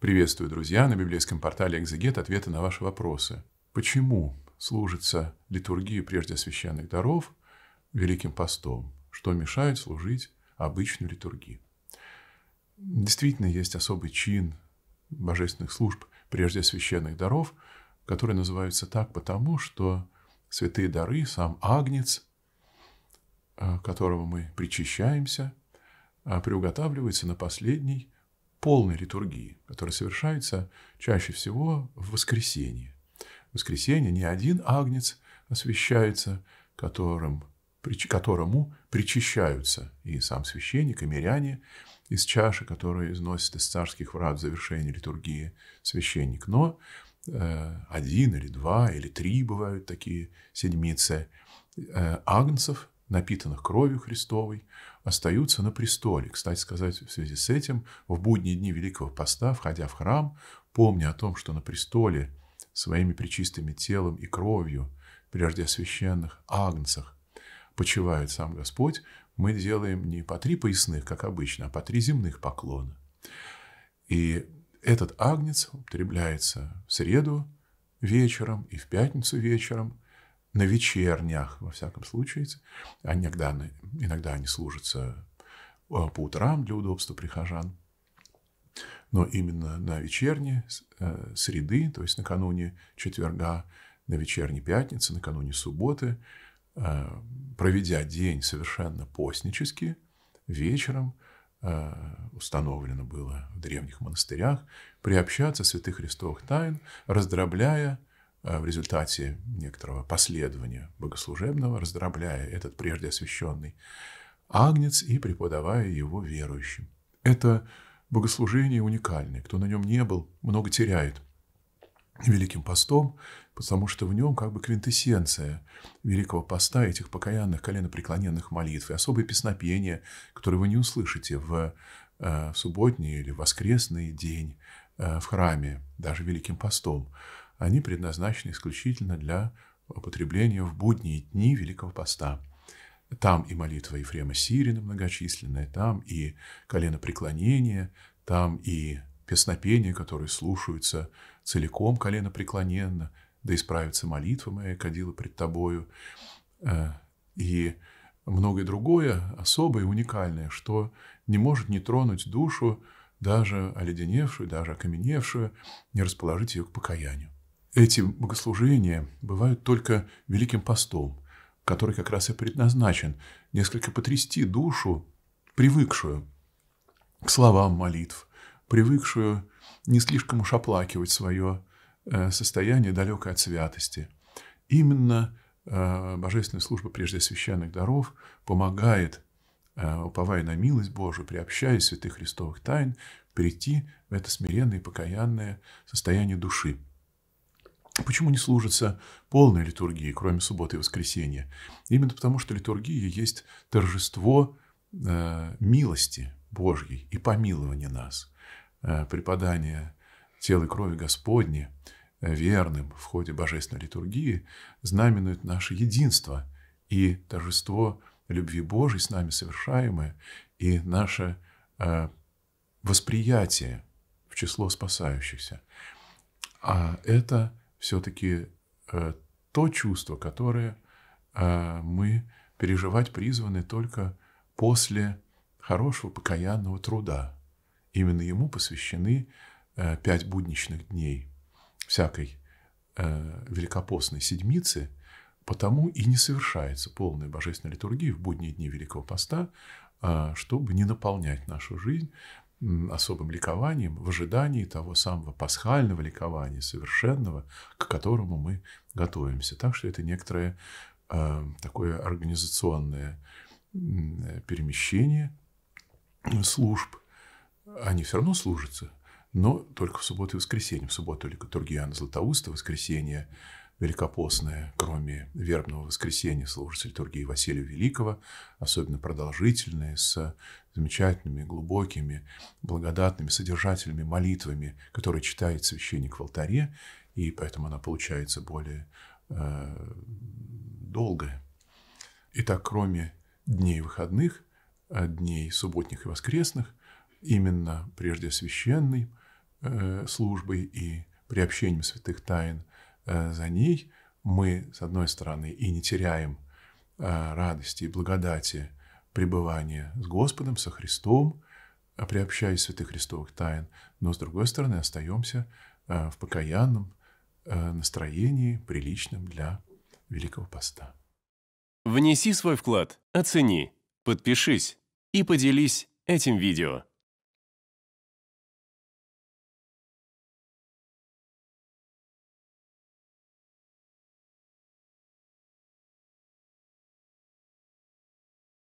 Приветствую, друзья, на библейском портале «Экзегет» ответы на ваши вопросы. Почему служится литургия Преждеосвященных Даров Великим Постом? Что мешает служить обычную литургию? Действительно, есть особый чин божественных служб Преждеосвященных Даров, которые называются так потому, что святые дары, сам Агнец, к которому мы причащаемся, приуготавливается на последний полной литургии, которая совершается чаще всего в воскресенье. В воскресенье не один агнец освящается, которому причащаются и сам священник, и миряне из чаши, которые износят из царских врат в завершении литургии священник. Но один или два или три бывают такие седмицы агнцев, напитанных кровью Христовой, остаются на престоле. Кстати сказать, в связи с этим, в будние дни Великого Поста, входя в храм, помня о том, что на престоле своими пречистыми телом и кровью, прежде священных агнцах, почивает сам Господь, мы делаем не по три поясных, как обычно, а по три земных поклона. И этот агнец употребляется в среду вечером и в пятницу вечером, на вечернях, во всяком случае, а иногда они служатся по утрам для удобства прихожан, но именно на вечерние среды, то есть накануне четверга, на вечерней пятницы, накануне субботы, проведя день совершенно постнически, вечером установлено было в древних монастырях приобщаться святых Христовых тайн, раздробляя в результате некоторого последования богослужебного, раздробляя этот преждеосвященный агнец и преподавая его верующим. Это богослужение уникальное. Кто на нем не был, много теряет Великим Постом, потому что в нем как бы квинтэссенция Великого Поста, этих покаянных, коленопреклоненных молитв и особое песнопение, которое вы не услышите в субботний или воскресный день в храме, даже Великим Постом. Они предназначены исключительно для употребления в будние дни Великого Поста. Там и молитва Ефрема Сирина многочисленная, там и коленопреклонение, там и песнопения, которые слушаются целиком коленопреклоненно, да исправится молитва моя, кадила пред тобою, и многое другое, особое, уникальное, что не может не тронуть душу, даже оледеневшую, даже окаменевшую, не расположить ее к покаянию. Эти богослужения бывают только Великим Постом, который как раз и предназначен несколько потрясти душу, привыкшую к словам молитв, привыкшую не слишком уж оплакивать свое состояние, далекое от святости. Именно Божественная служба Преждеосвященных Даров помогает, уповая на милость Божию, приобщаясь святых Христовых тайн, перейти в это смиренное и покаянное состояние души. Почему не служится полная литургия, кроме субботы и воскресенья? Именно потому, что литургия есть торжество милости Божьей и помилования нас. Преподание тела и крови Господне верным в ходе божественной литургии знаменует наше единство и торжество любви Божьей, с нами совершаемое, и наше восприятие в число спасающихся. А это все-таки то чувство, которое мы переживать призваны только после хорошего покаянного труда. Именно ему посвящены 5 будничных дней всякой великопостной седмицы, потому и не совершается полная божественная литургия в будние дни Великого Поста, чтобы не наполнять нашу жизнь особым ликованием в ожидании того самого пасхального ликования, совершенного, к которому мы готовимся. Так что это некоторое такое организационное перемещение служб. Они все равно служатся, но только в субботу и воскресенье. В субботу литургия Иоанна Златоуста, в воскресенье великопостная, кроме вербного воскресенья, служится литургия Василия Великого, особенно продолжительная, с замечательными, глубокими, благодатными, содержательными молитвами, которые читает священник в алтаре, и поэтому она получается более долгая. Итак, кроме дней выходных, дней субботних и воскресных, именно преждеосвященный службой и приобщением святых тайн за ней, мы, с одной стороны, и не теряем радости и благодати пребывания с Господом, со Христом, приобщаясь святых христовых тайн, но, с другой стороны, остаемся в покаянном настроении, приличном для Великого Поста. Внеси свой вклад, оцени, подпишись и поделись этим видео.